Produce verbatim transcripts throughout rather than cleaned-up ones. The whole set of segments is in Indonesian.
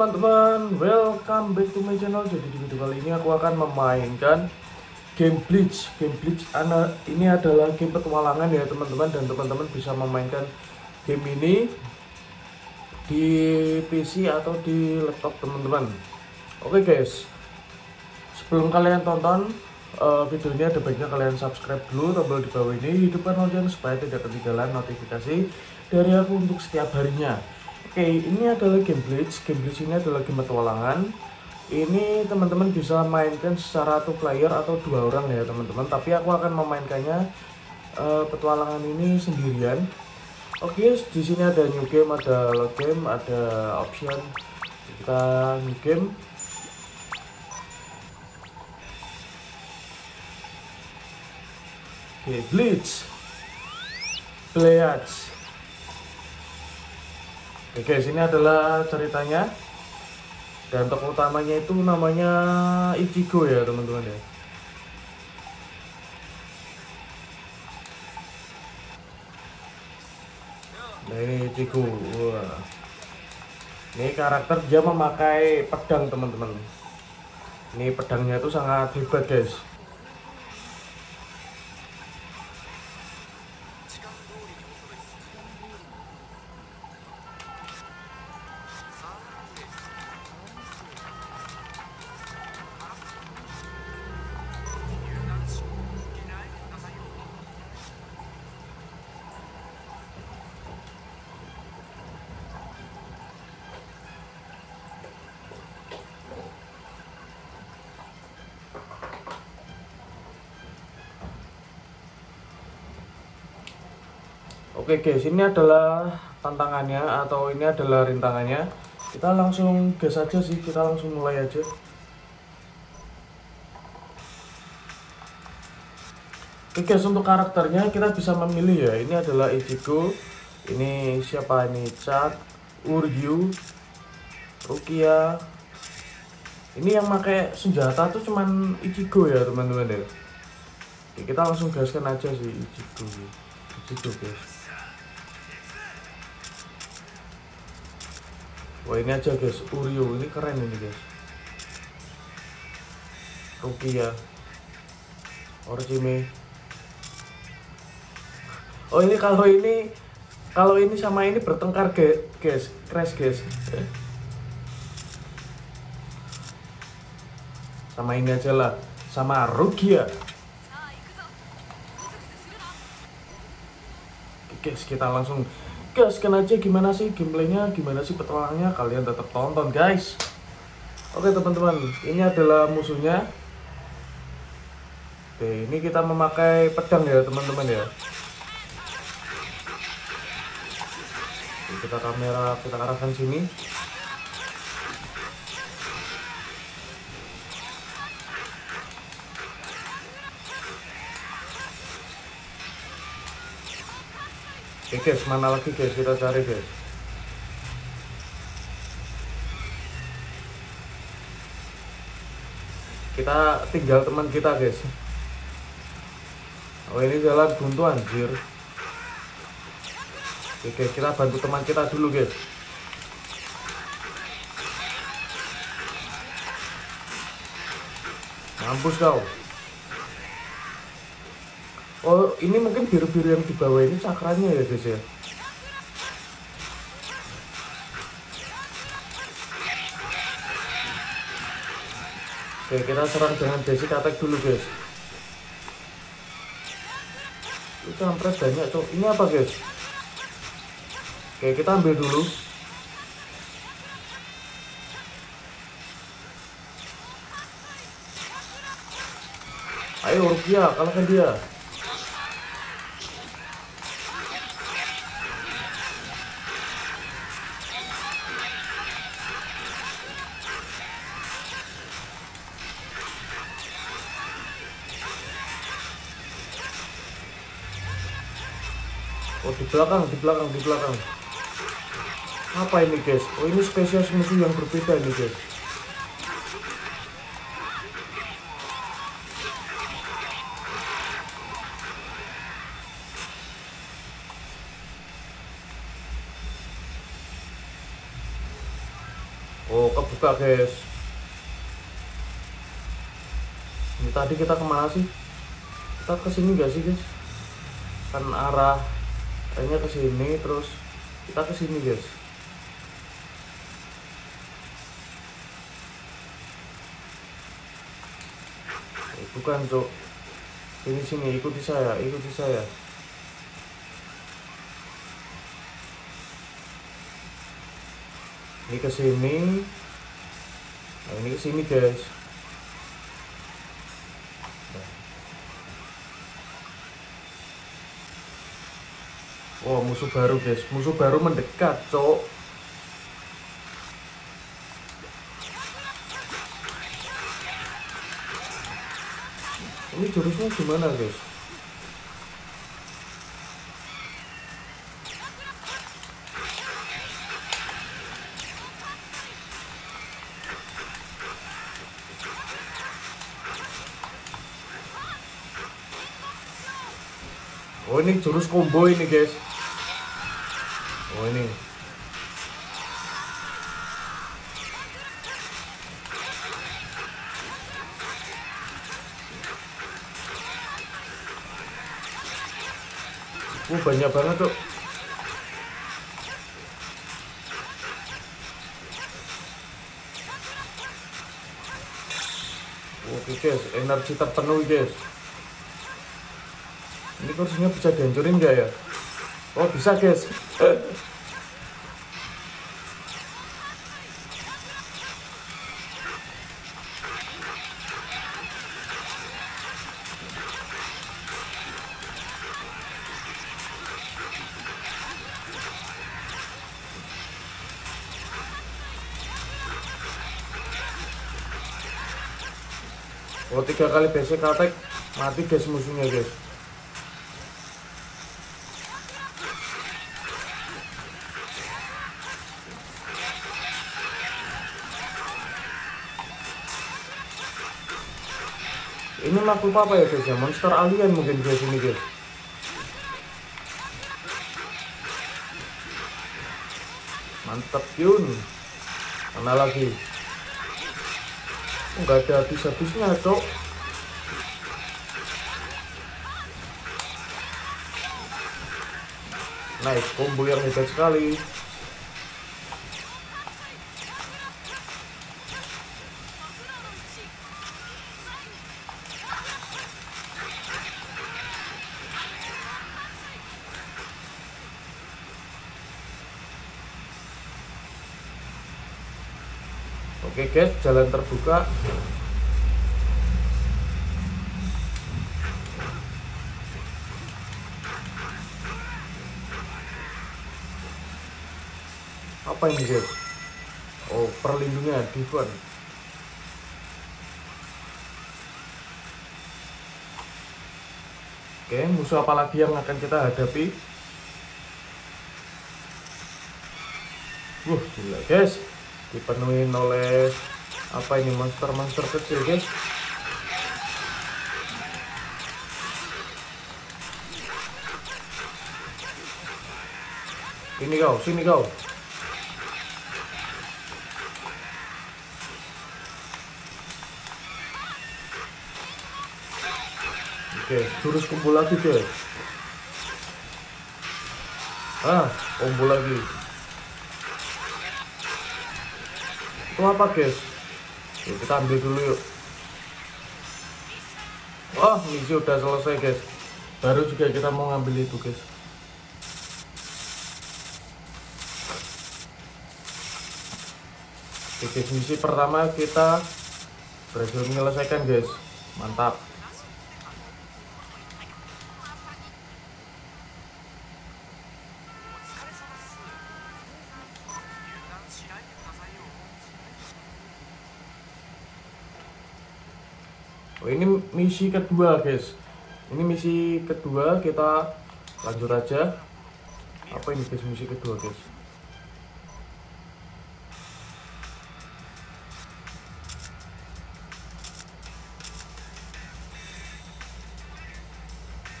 teman-teman, welcome back to my channel. Jadi di video kali ini aku akan memainkan game Bleach. Game Bleach ini adalah game petualangan ya teman-teman, dan teman-teman bisa memainkan game ini di P C atau di laptop teman-teman. Oke guys, sebelum kalian tonton uh, videonya, ada baiknya kalian subscribe dulu, tombol di bawah ini, hidupkan lonceng supaya tidak ketinggalan notifikasi dari aku untuk setiap harinya. Oke, okay, ini adalah game Bleach. Game Bleach ini adalah game petualangan. Ini teman-teman bisa mainkan secara two player atau dua orang ya teman-teman. Tapi aku akan memainkannya uh, petualangan ini sendirian. Oke, okay, di sini ada new game, ada load game, ada option. Kita new game. Oke, okay, Bleach. Bleach. Oke guys, ini adalah ceritanya, dan tokoh utamanya itu namanya Ichigo ya teman-teman ya. Nah ini Ichigo. Wah. Ini karakter dia memakai pedang teman-teman. Ini pedangnya itu sangat hebat guys. Oke guys, ini adalah tantangannya atau ini adalah rintangannya. Kita langsung gas aja sih, kita langsung mulai aja. Oke guys, untuk karakternya kita bisa memilih ya. Ini adalah Ichigo, ini siapa ini, Chad, Uryu, Rukia. Ini yang pakai senjata tuh cuman Ichigo ya teman-teman ya. Oke, kita langsung gaskan aja sih Ichigo. Ichigo guys. Wah ini aja guys, Uryu ini keren ini guys. Rukia, Orihime. Oh ini kalau ini kalau ini sama ini bertengkar guys, crash guys. Sama ini aja lah, sama Rukia. Guys kita langsung gaskan aja, gimana sih gameplaynya, gimana sih petualangnya, kalian tetap tonton guys. Oke teman-teman, ini adalah musuhnya. Oke, ini kita memakai pedang ya teman-teman ya. Oke, kita kamera kita arahkan sini. Oke guys, mana lagi guys, kita cari guys. Kita tinggal teman kita guys. Oh ini jalan buntu anjir. Oke guys, kita bantu teman kita dulu guys. Mampus kau. Oh ini mungkin biru-biru yang di bawah ini cakranya ya guys ya. Oke kita serang dengan basic attack dulu guys. Itu hampir banyak tuh. Ini apa guys? Oke kita ambil dulu. Ayo Rukia, kalahkan dia. Oh di belakang, di belakang, di belakang. Apa ini guys? Oh ini spesies musuh yang berbeda ini guys. Oh, kebuka guys. Ini tadi kita kemana sih? Kita kesini gak sih guys? Kan arah kayaknya kesini, terus kita kesini guys. Eh, bukan cok. Sini sini, ikuti saya, ikuti saya. Ini kesini, nah ini kesini guys. Wow, musuh baru guys, musuh baru mendekat cok. Ini jurusnya gimana guys? Oh, ini jurus combo ini guys. Oh, ini uh, banyak banget tuh. Oke guys, energi terpenuhi guys. Ini kursinya bisa dihancurin nggak ya? Oh bisa guys. Oh, tiga kali basic attack mati guys musuhnya guys. Ini makhluk apa ya guys ya? Monster alien mungkin guys ini guys. Mantap yun. Mana lagi? Enggak oh, ada habis-habisnya cok. Nice, combo yang hebat sekali. Oke guys, jalan terbuka. Apa ini guys? Oh, perlindungan dibuat. Oke, musuh apa lagi yang akan kita hadapi? Wuh, gila guys, dipenuhi oleh apa ini, monster-monster kecil guys. Sini kau, sini kau. Oke, jurus kumpul lagi guys. Ah, kumpul lagi. Itu apa guys? Yuk, kita ambil dulu yuk. Oh, misi udah selesai guys. Baru juga kita mau ngambil itu guys. Oke, misi pertama kita berhasil menyelesaikan guys. Mantap. Oh, ini misi kedua guys. Ini misi kedua, kita lanjut aja. Apa ini guys misi kedua guys?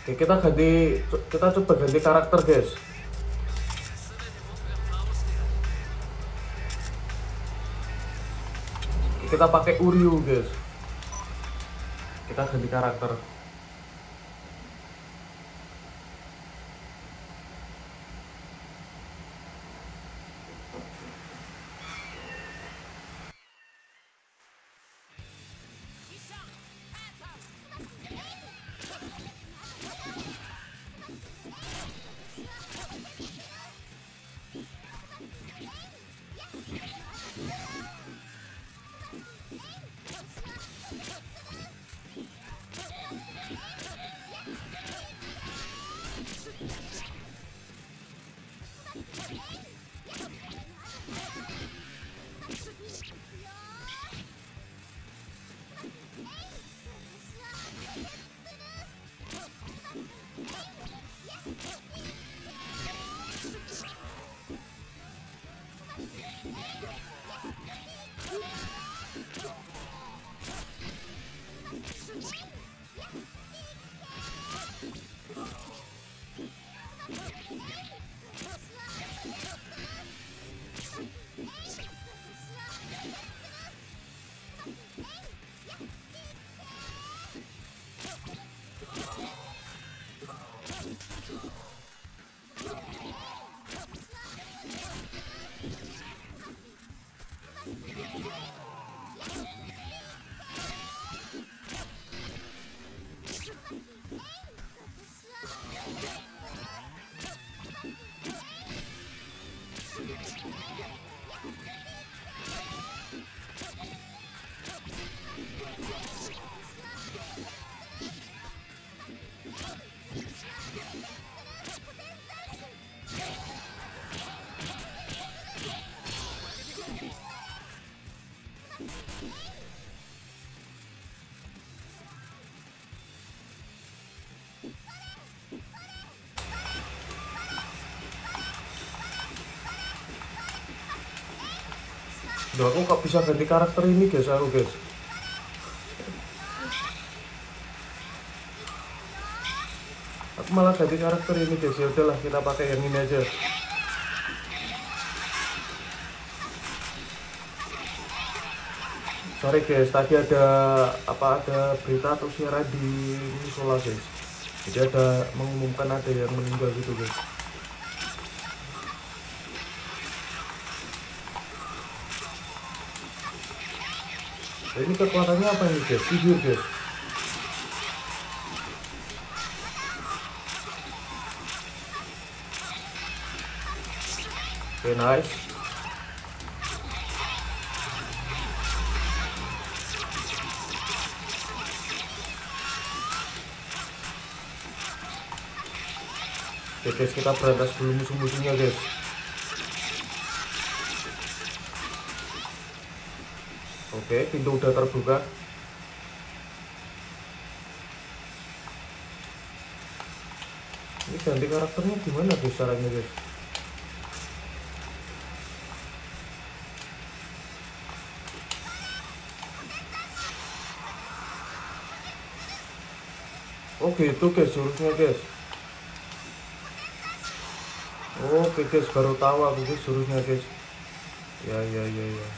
Oke, kita ganti, kita coba ganti karakter guys. Kita pakai Uryu, guys. Kita ganti karakter. Duh, aku gak bisa ganti karakter ini, guys, aku, guys. Aku malah ganti karakter ini, guys. Ya udahlah, kita pakai yang ini aja. Sorry, guys, tadi ada apa ada berita atau siaran di Musola, guys. Jadi ada mengumumkan ada yang meninggal gitu, guys. Ini kekuatannya apa ini, guys? Tidur, guys. Oke, nice. Oke, guys, kita berantas dulu musuh-musuhnya, guys. Oke, pintu udah terbuka. Ini ganti karakternya gimana, guys, caranya, guys? Oke, itu, guys, jurusnya, guys. Oke, guys, baru tahu aku, guys, jurusnya, guys. Ya, ya, ya, ya.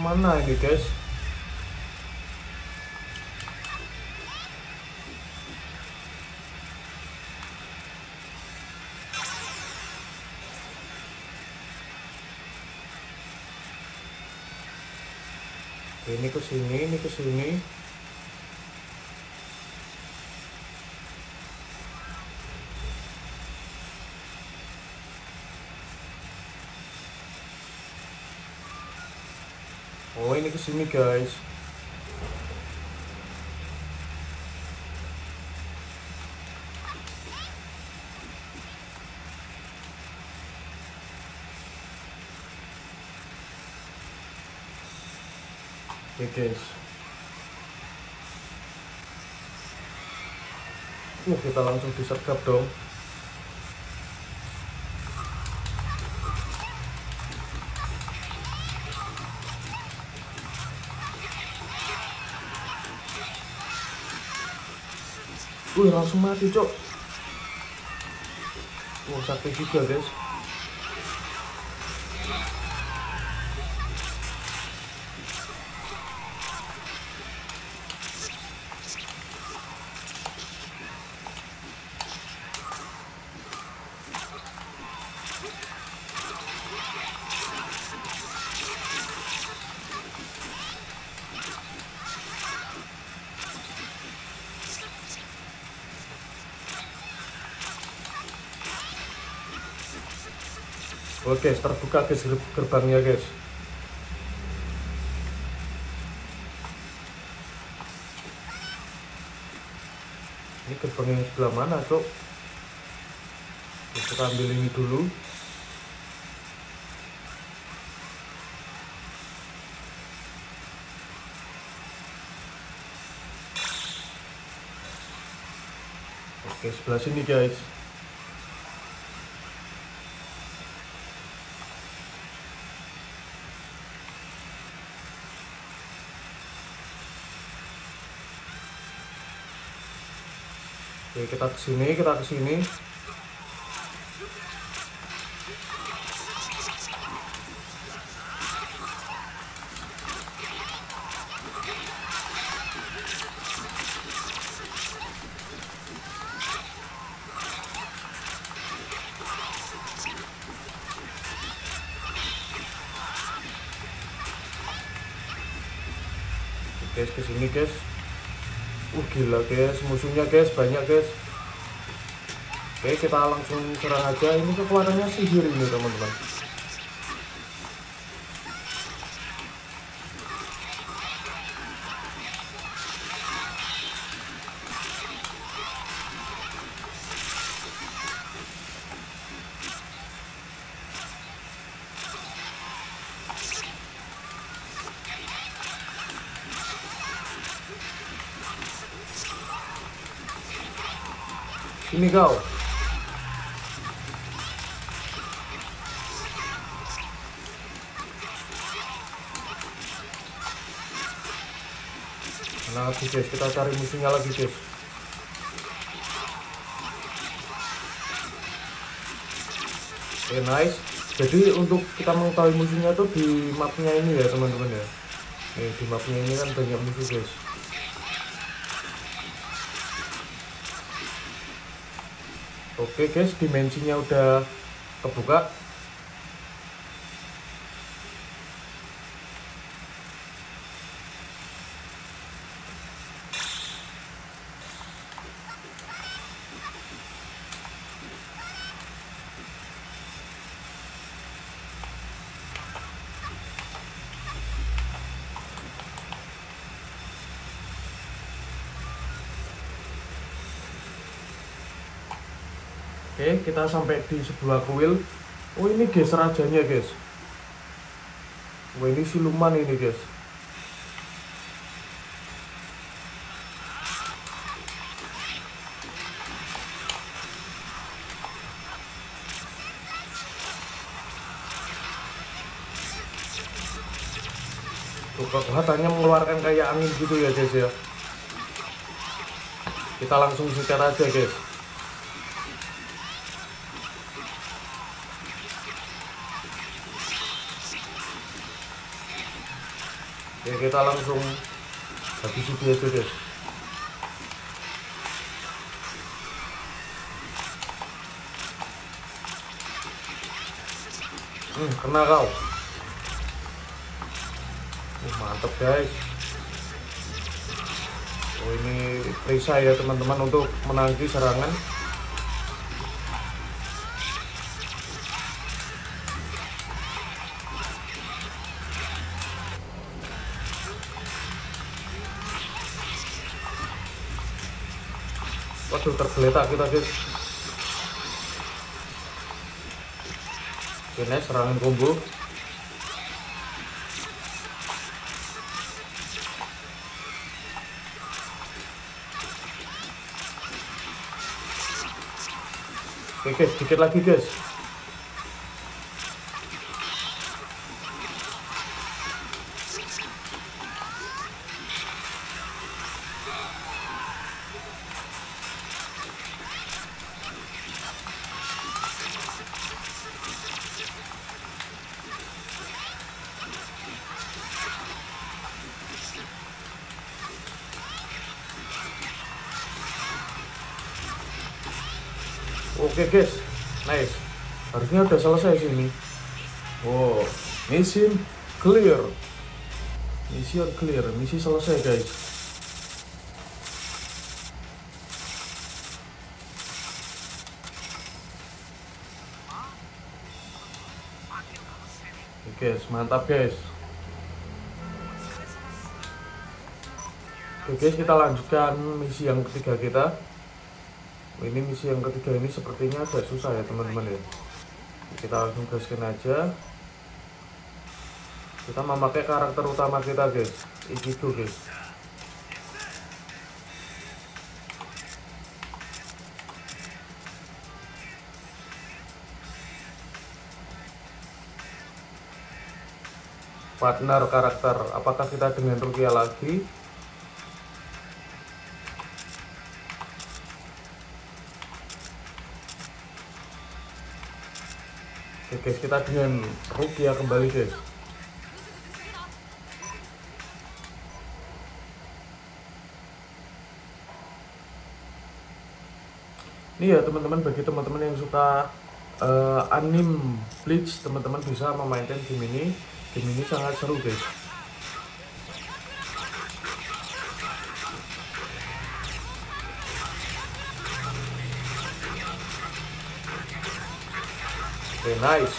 Mana ini, guys? Ini ke sini, ini ke sini. Oh, ini kesini, guys. G G S. Uh, kita langsung disergap dong. Wih, uh, langsung mati cok. Wah, uh, sakit juga guys. Oke, terbuka guys gerbangnya guys. Ini gerbangnya sebelah mana cok? Kita ambil ini dulu. Oke, sebelah sini guys. Oke, kita kesini, kita kesini. Oke, kesini guys. Uh, gila guys, musuhnya guys, banyak guys. Oke, kita langsung serang aja. Ini kekuatannya sihir ini teman-teman. Ini kau. Nah, lagi guys, kita cari musuhnya lagi guys. Oke, nice. Jadi untuk kita mengetahui musuhnya tuh di mapnya ini ya teman-teman ya. Nih, di mapnya ini kan banyak musuh guys. Oke guys, dimensinya udah kebuka. Oke, kita sampai di sebuah kuil. Oh, ini guys rajanya guys. Oh, ini siluman ini guys. Tuh, kekuatannya mengeluarkan kayak angin gitu ya guys ya. Kita langsung sikat aja guys. Ya, kita langsung habis itu aja guys. Hmm, kena kau. Uh, mantap guys. Oh, ini perisai ya teman-teman untuk menanti serangan. Waduh, tergeletak kita guys. Oke, serangan combo. Oke guys, dikit lagi guys. Oke okay guys, nice. Harusnya udah selesai sini. Wow, mission clear. Mission clear, misi selesai guys. Oke okay guys, mantap guys. Oke okay guys, kita lanjutkan misi yang ketiga kita. Ini misi yang ketiga ini sepertinya agak susah ya teman-teman ya. Kita langsung gaskin aja. Kita memakai karakter utama kita guys, Ichigo guys. Partner karakter, apakah kita dengan Rukia lagi? Oke guys, kita dengan Rukia kembali guys. Ini ya teman-teman, bagi teman-teman yang suka uh, anime Bleach, teman-teman bisa memainkan game ini. Game ini sangat seru guys. Oke, nice.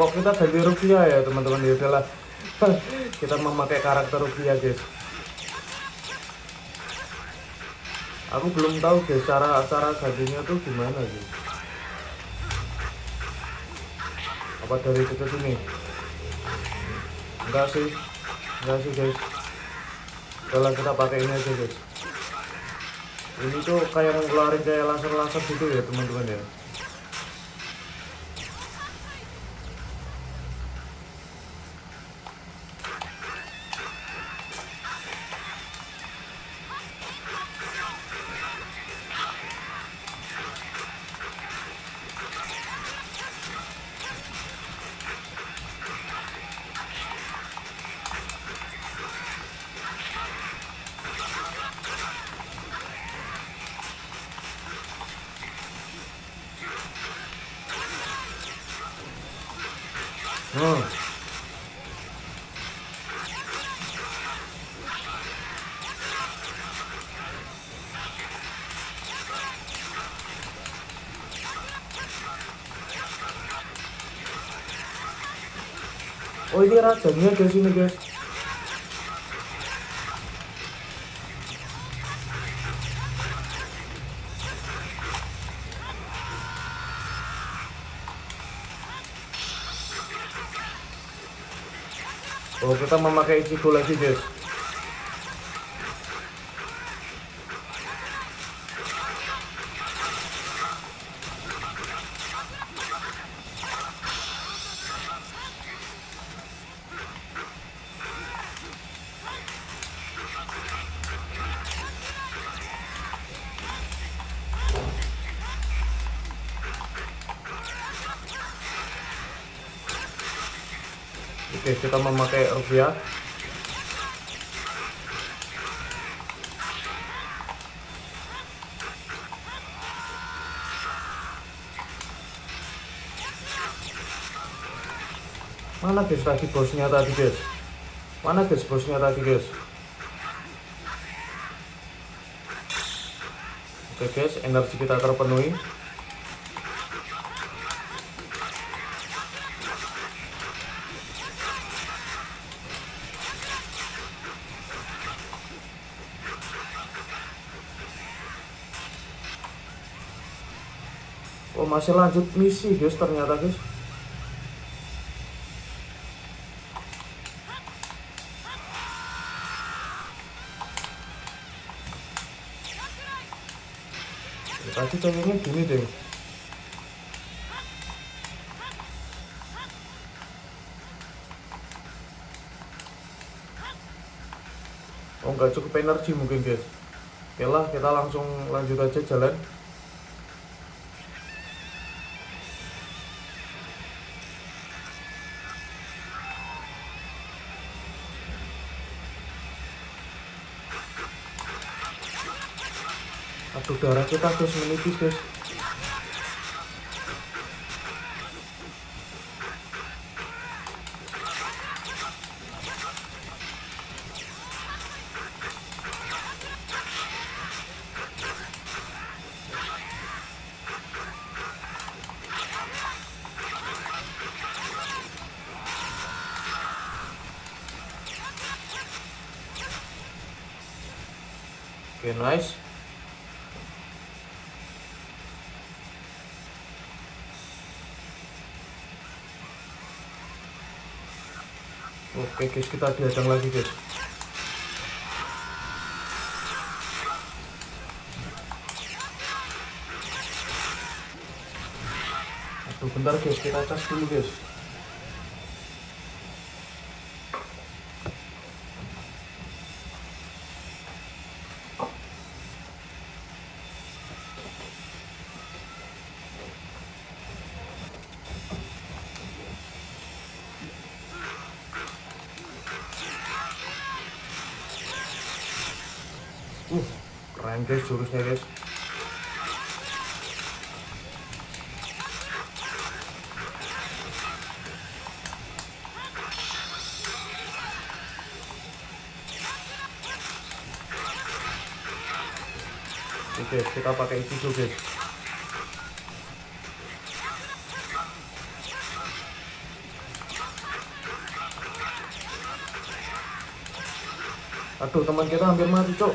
Kok kita ganti Rukia ya teman-teman, ya udahlah. Kita memakai karakter Rukia guys. Aku belum tahu guys cara cara gantinya tuh gimana sih. Apa dari dekat sini? Enggak sih, enggak sih guys. Udahlah, kita pakai ini aja guys. Ini tuh kayak ngeluarin kayak laser-laser gitu ya teman-teman ya. Hmm. Oh, ini rajanya guys, ini guys. Oh, kita memakai Ichigo lagi guys. Oke, kita memakai Rukia. Mana guys tadi bosnya tadi guys? Mana guys bosnya tadi guys? Oke guys, energi kita terpenuhi. Oh, masih lanjut misi guys ternyata guys. Tadi pengennya gini deh. Oh, nggak cukup energi mungkin guys. Oke lah, kita langsung lanjut aja jalan. Aduh, darah kita terus menipis guys. Oke, nice. Oke guys, kita dihadang lagi guys. Aduh, bentar guys, kita cas dulu guys. Uh, keren guys jurusnya guys. Oke, kita pakai Ichigo guys. Aduh, teman kita hampir mati cok.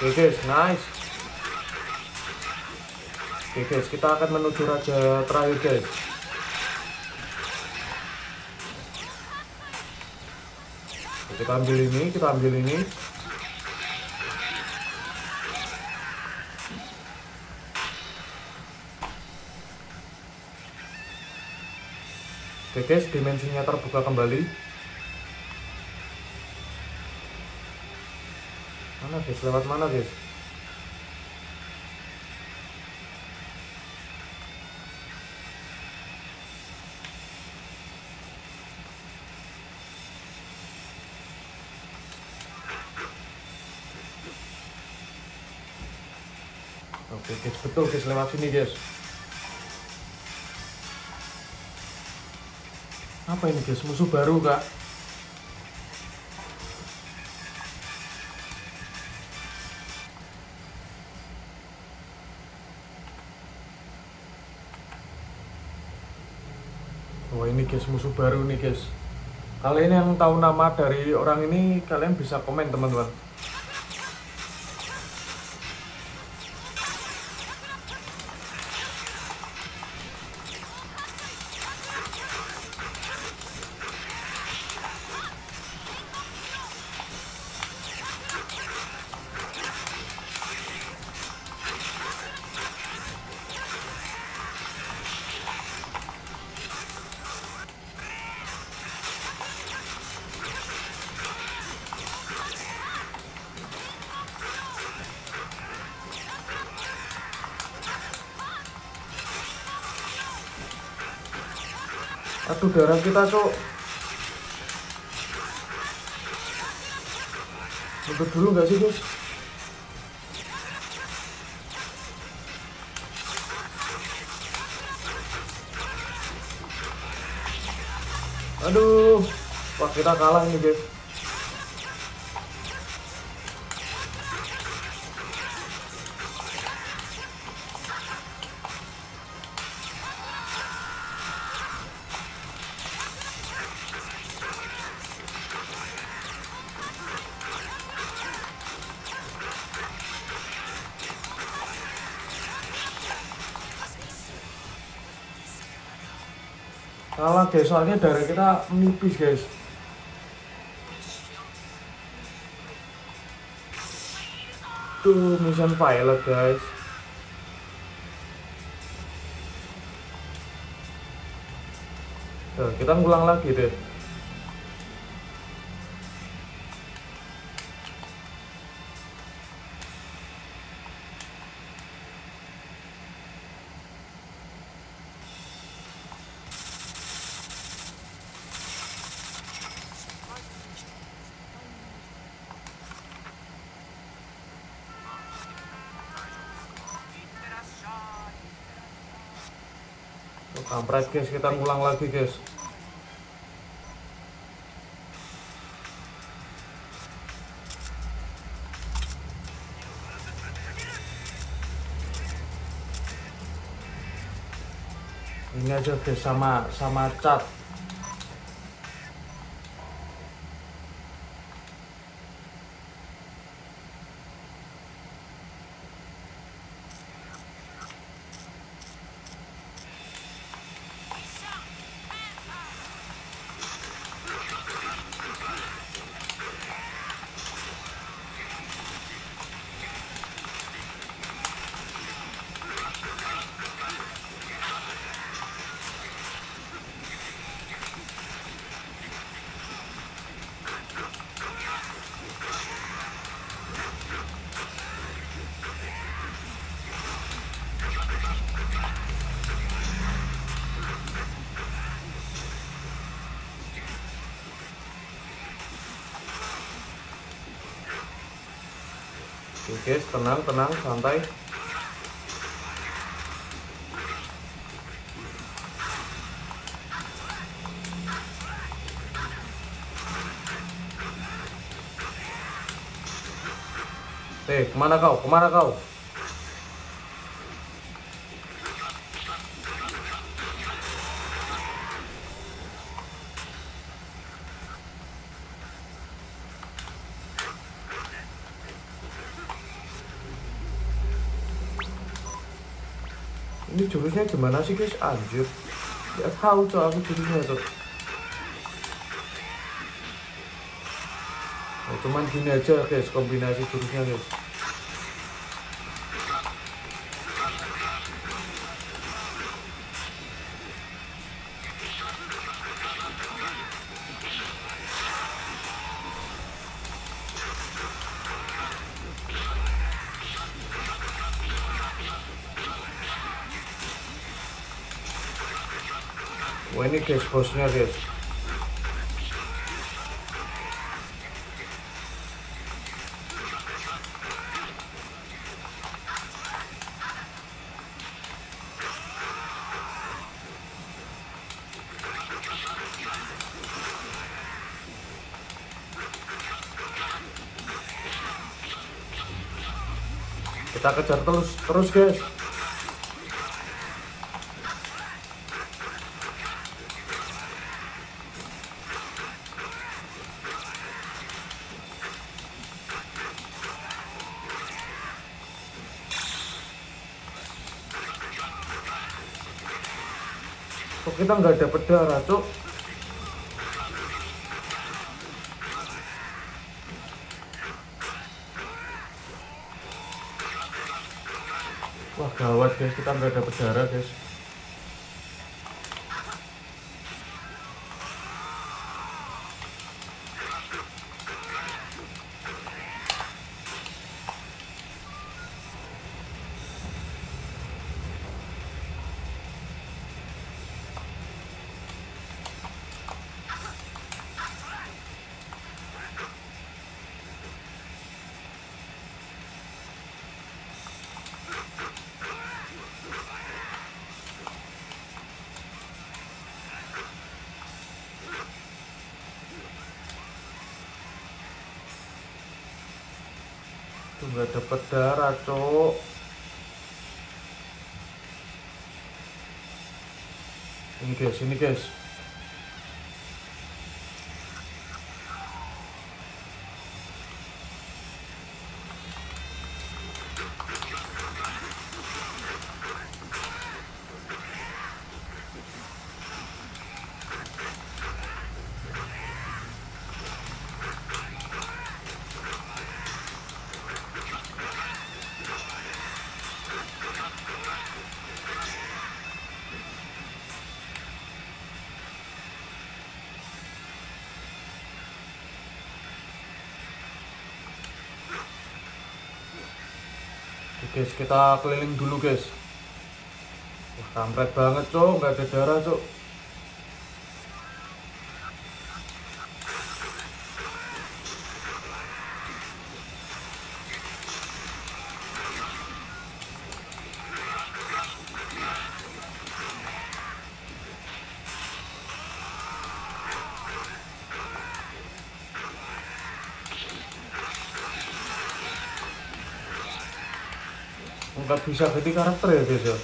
Oke okay guys, nice. Oke okay guys, kita akan menuju raja terakhir guys. Kita ambil ini, kita ambil ini. Oke okay guys, dimensinya terbuka kembali. Mana guys, lewat mana guys? Oke guys, betul guys, lewat sini guys. Apa ini guys, musuh baru kak? Wah, ini guys musuh baru nih guys. Kalian yang tahu nama dari orang ini, kalian bisa komen teman-teman. Aduh, darah kita cok. Ribet dulu gak sih guys? Aduh, wah kita kalah nih guys. Kalah guys, soalnya darah kita menipis guys. Tuh mission pilot guys. Tuh, kita ngulang lagi deh. Kampret guys, kita ngulang lagi guys. Ini aja guys, sama sama Chad. Oke, okay, tenang, tenang, santai. Eh, kemana kau? Kemana kau? Ini jurusnya gimana sih guys? Anjir, ya tahu tuh aku jurusnya tuh. Nah, cuman gini aja guys kombinasi jurusnya guys. Wah ini guys bosnya guys. Kita kejar terus terus guys. Kok kita nggak dapet darah, cuk? Wah, gawat guys, kita nggak dapet darah, guys. Tuh nggak dapet darah, cok. Ini guys, ini guys. Guys, kita keliling dulu guys. Wah, kampret banget cok, nggak ada darah cok. Nggak bisa ganti karakter ya guys ya.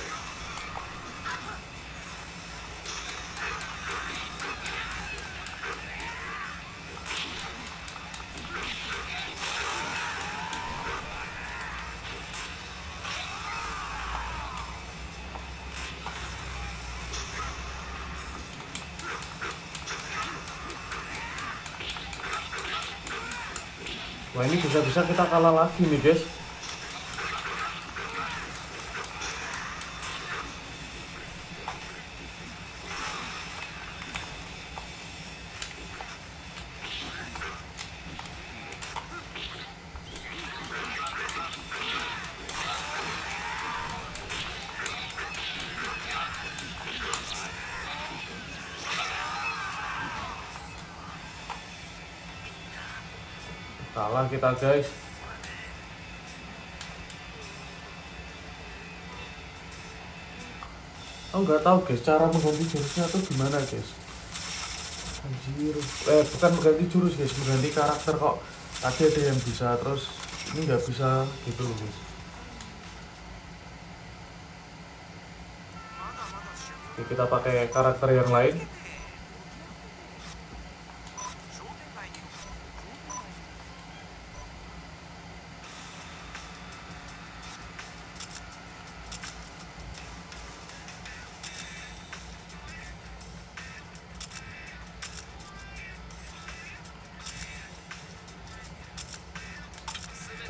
Wah, ini bisa-bisa kita kalah lagi nih guys. Salah kita guys. Oh, nggak tahu guys cara mengganti jurusnya atau gimana guys. Anjir. Eh bukan mengganti jurus guys, mengganti karakter kok. Tadi ada yang bisa, terus ini nggak bisa gitu loh guys. Oke, kita pakai karakter yang lain.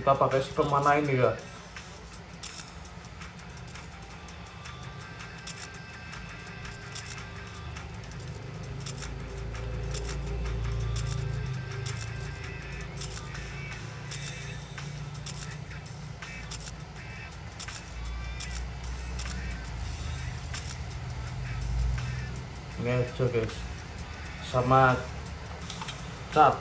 Kita pakai sistem mana ini ya? Ini aja guys, sama Chad.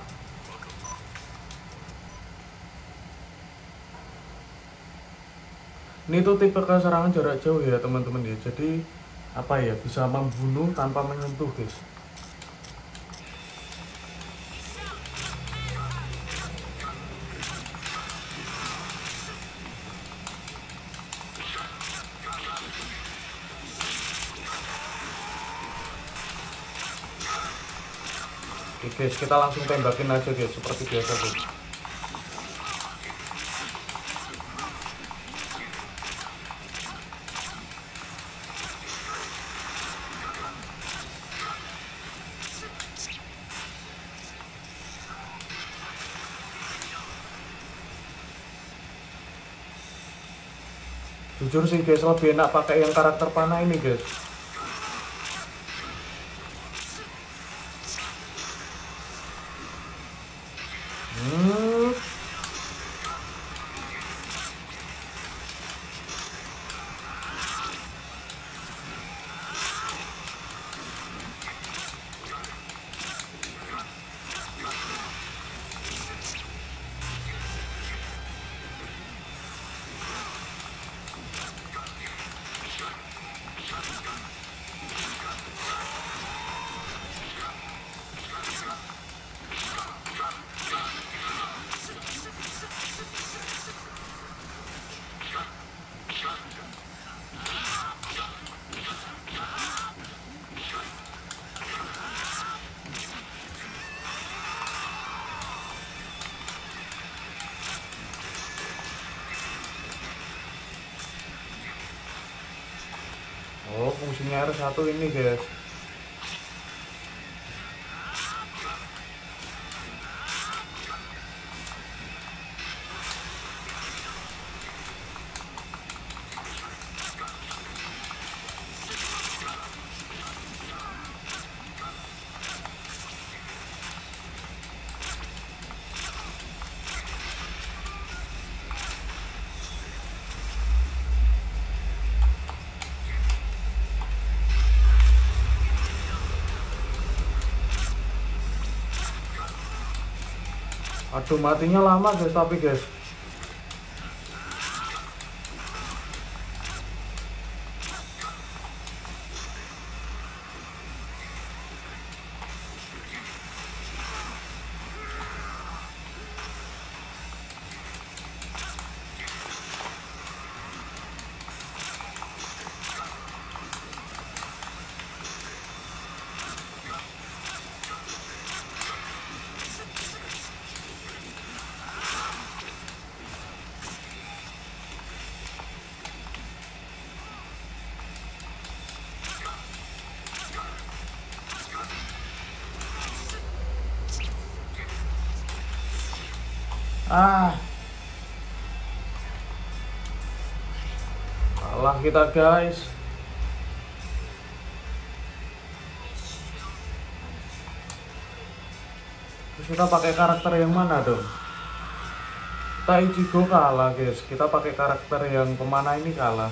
Ini tuh tipe serangan jarak jauh ya teman-teman ya. Jadi apa ya, bisa membunuh tanpa menyentuh guys. Oke guys, kita langsung tembakin aja guys seperti biasa guys. Jujur sih guys, lebih enak pakai yang karakter panah ini guys. Hmm. pengaruh satu ini guys. Aduh, matinya lama guys, tapi guys ah kalah kita guys. Terus kita pakai karakter yang mana dong? Kita Ichigo kalah guys, kita pakai karakter yang kemana ini kalah.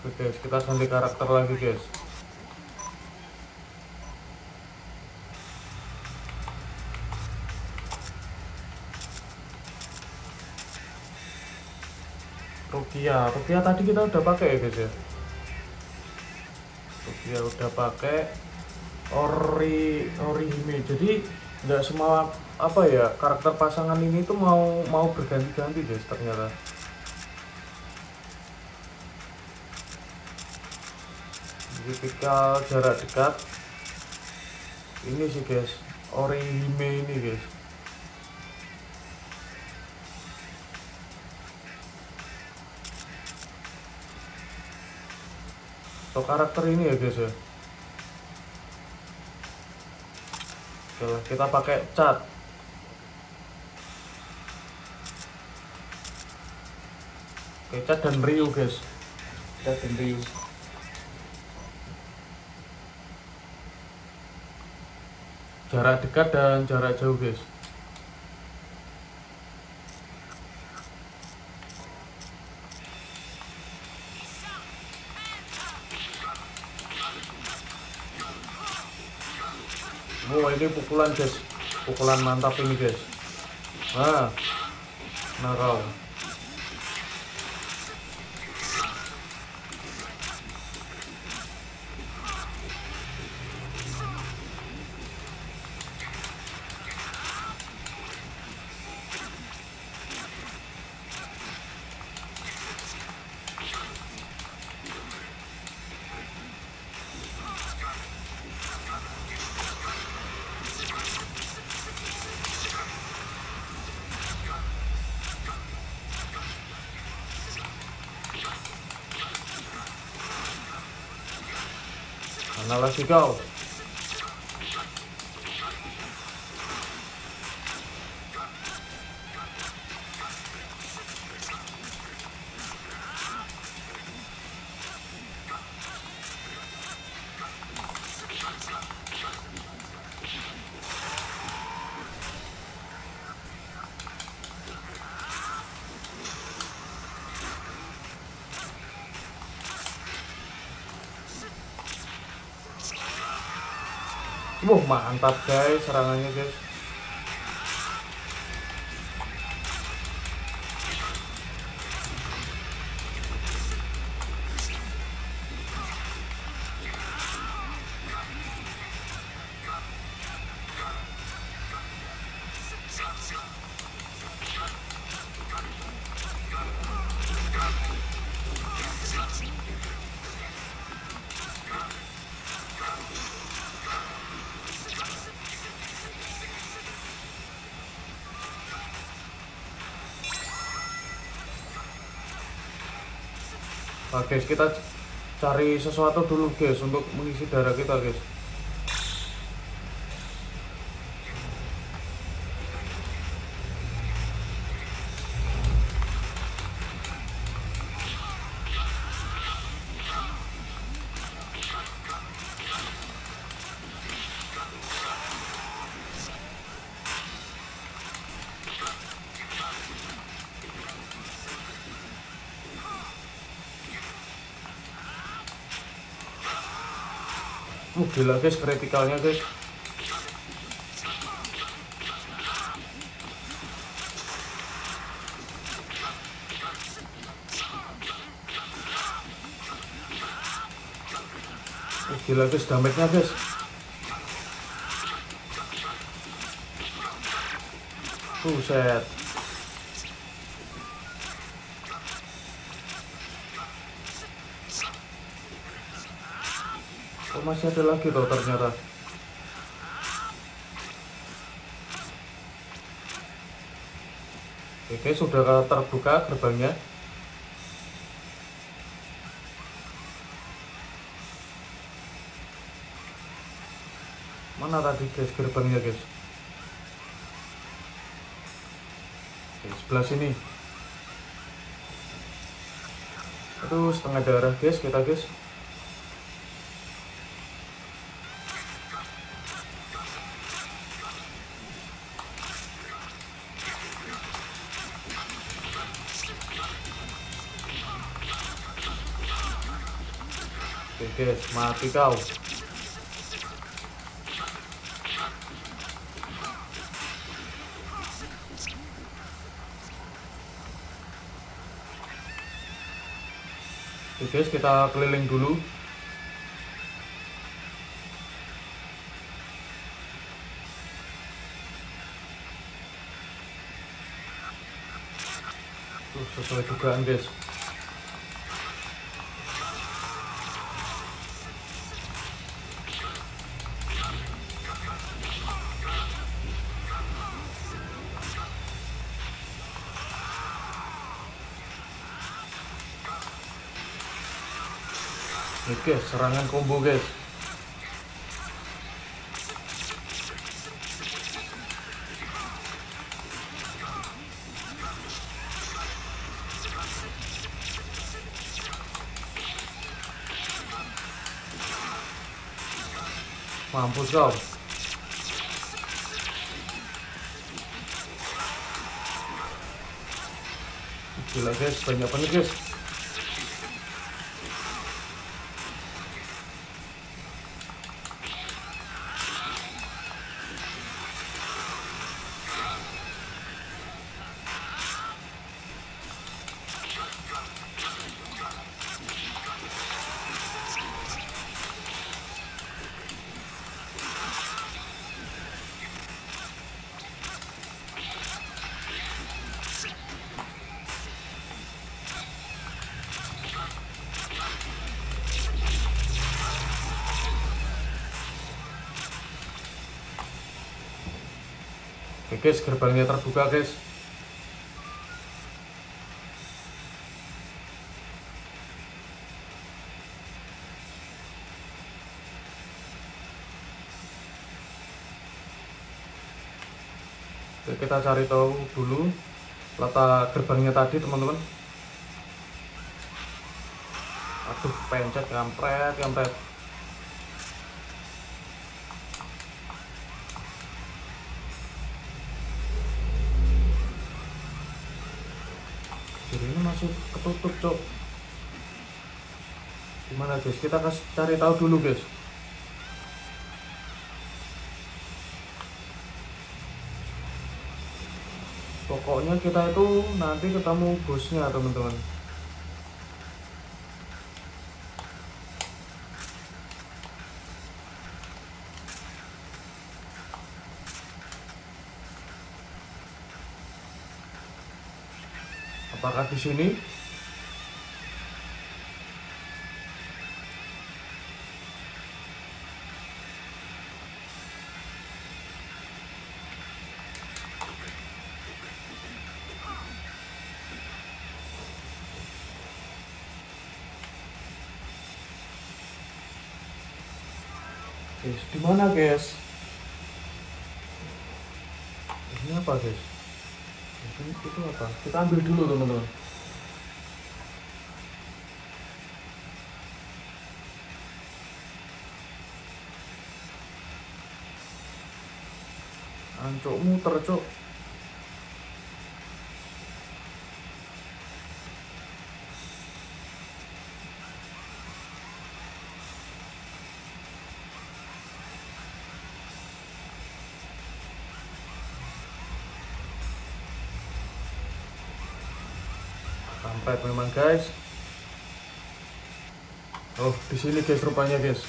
Oke guys, kita ganti karakter lagi guys. Rukia, Rukia tadi kita udah pakai ya guys ya. Rukia udah pakai Ori Orihime. Jadi nggak semua apa ya karakter pasangan ini tuh mau mau berganti-ganti guys ternyata. Tipikal jarak dekat ini sih guys, Orihime ini guys. So karakter ini ya guys ya. Oke, kita pakai Chad. Oke, Chad dan Ryu guys. Chad dan Ryu. Jarak dekat dan jarak jauh guys. Oh ini pukulan guys, pukulan mantap ini guys. Nah, nah kau. Nah, lagi kau. Wah, wow, mantap guys serangannya guys. Nah, guys, kita cari sesuatu dulu, guys, untuk mengisi darah kita, guys. Oh, gila guys, kritikalnya guys. Oh, gila guys, damage-nya guys. Buset. Oh, masih ada lagi toh ternyata. Oke, sudah terbuka gerbangnya. Mana tadi guys gerbangnya guys? Oke, sebelah sini. Aduh, setengah darah guys kita guys. Guys, mati kau. Oke guys, kita keliling dulu. Tuh, sesuai dugaan guys. Oke, serangan combo guys. Mampus kau. Gila guys, banyak banget guys. Oke guys, gerbangnya terbuka guys. Oke, kita cari tahu dulu letak gerbangnya tadi teman-teman. Aduh, pencet, kampret, kampret. Ketutup cok. Gimana guys, kita kasih cari tahu dulu guys. Pokoknya kita itu nanti ketemu bosnya teman-teman. Apakah di sini? guys, di mana guys? Ini apa guys? Itu, itu apa? Kita ambil dulu teman-teman. Ancok muter cok. Kampret memang guys. Oh, di sini guys rupanya guys.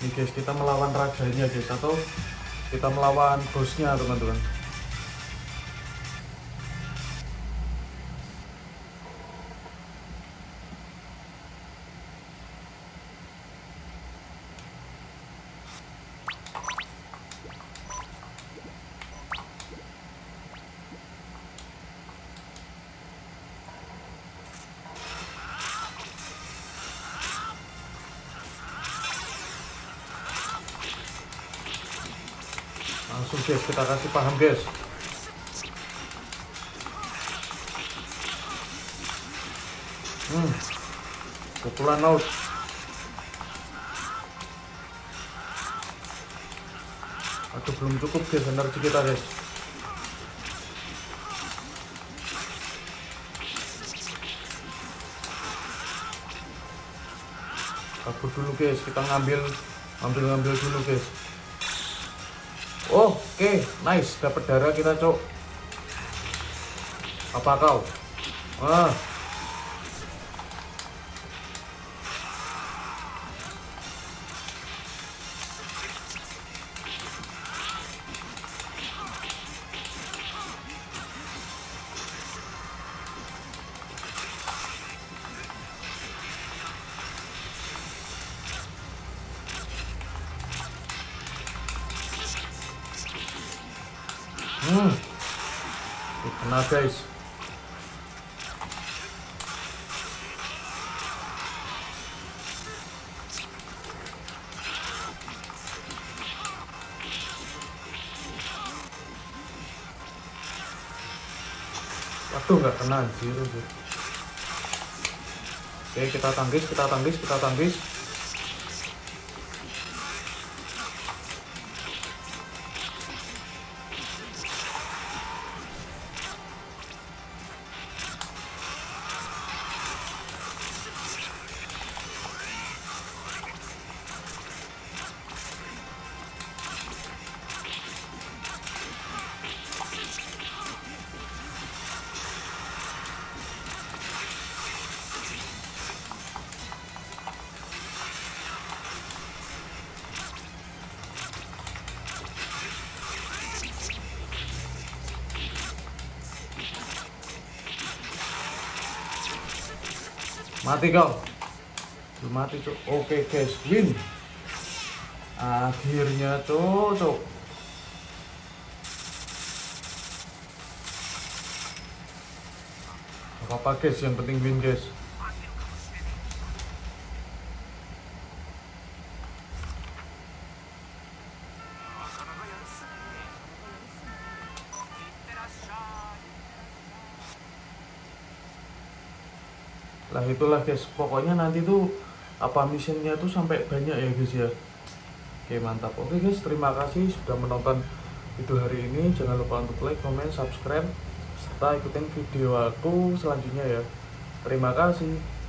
Ini guys, kita melawan rajanya guys, atau kita melawan bosnya teman-teman. Langsung guys, kita kasih paham guys. Hmm, pukulan laut. Aduh, belum cukup guys energi kita guys. Kabur dulu guys, kita ngambil ambil ngambil dulu guys. Oh, oke, okay. Nice, dapat darah kita, cok. Apa kau? Wah. Hmm. Nah guys, waduh nggak kena anjir. Oke, kita tangkis, kita tangkis, kita tangkis. Mati kau, belum mati cok. Oke guys, win. Akhirnya cocok. Gak apa-apa guys, yang penting win guys. Lah itulah guys, pokoknya nanti tuh apa misionnya tuh sampai banyak ya guys ya. Oke mantap, oke guys, terima kasih sudah menonton video hari ini. Jangan lupa untuk like, komen, subscribe, serta ikutin video aku selanjutnya ya. Terima kasih.